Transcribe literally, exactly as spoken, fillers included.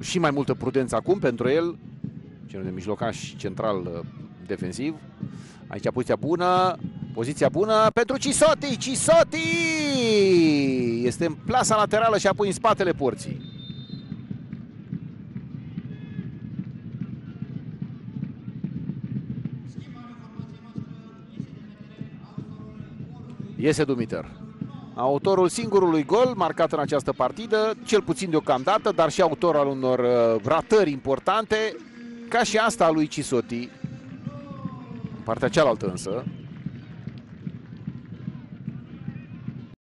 și mai multă prudență acum pentru el, cel de mijlocaș central defensiv. Aici poziția bună, poziția bună pentru Cisotti, Cisotti! Este în plasa laterală și apoi în spatele porții. Iese Dumităr, autorul singurului gol marcat în această partidă, cel puțin deocamdată, dar și autor al unor ratări importante, ca și asta a lui Cisotti. Partea cealaltă însă